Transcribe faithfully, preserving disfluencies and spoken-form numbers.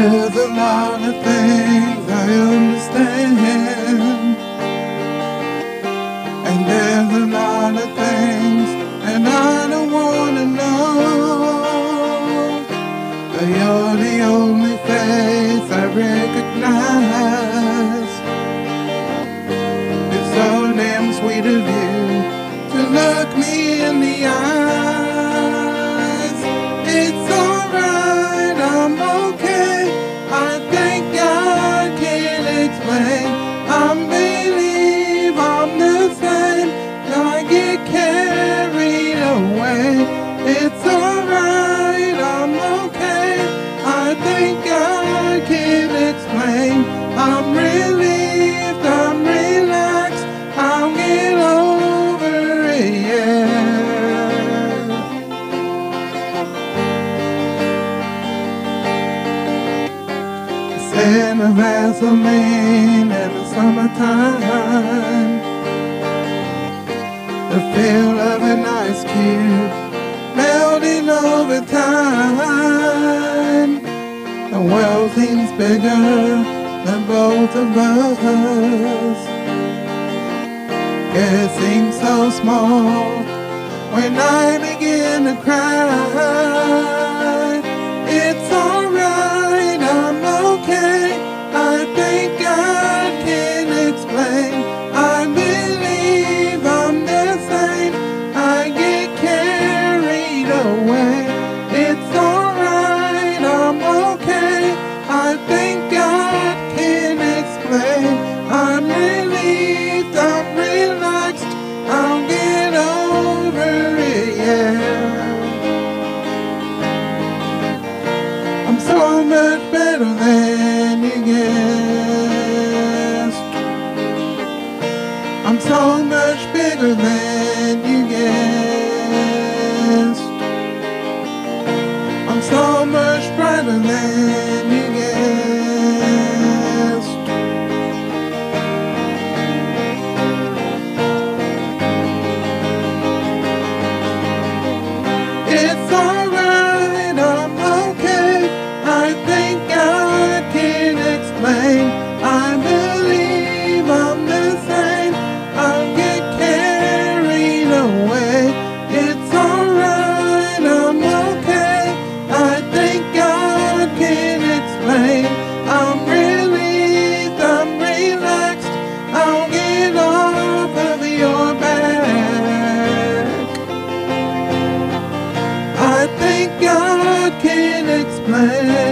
There's a lot of things I understand, and there's a lot of things that I don't wanna know. But you're the only face I recognize. It's so damn sweet of you to look me in the eyes. It's alright, I'm okay. I believe I'm the same, I get carried away. It's alright, I'm okay, I think God can explain. I'm relieved, I'm relaxed, I'll get over it, yeah. It's in a Vaseline and summertime, the feel of an ice cube melting over time. The world seems bigger than both of us. It seems so small when I begin to cry. It's alright, I'm okay, I think I I believe I'm the same, I get carried away. It's alright, I'm okay, I think God can explain. I'm relieved, I'm relaxed, I'll get over it, yeah. I'm so much better than you get. I'm so much bigger than you guessed. I'm so much brighter than you guessed. It's alright, I'm okay, I think God can explain. I believe I'm the same, I'll get carried away. It's alright, I'm okay, I think God can explain. I'm relieved, I'm relaxed, I'll get off of your back. I think God can explain.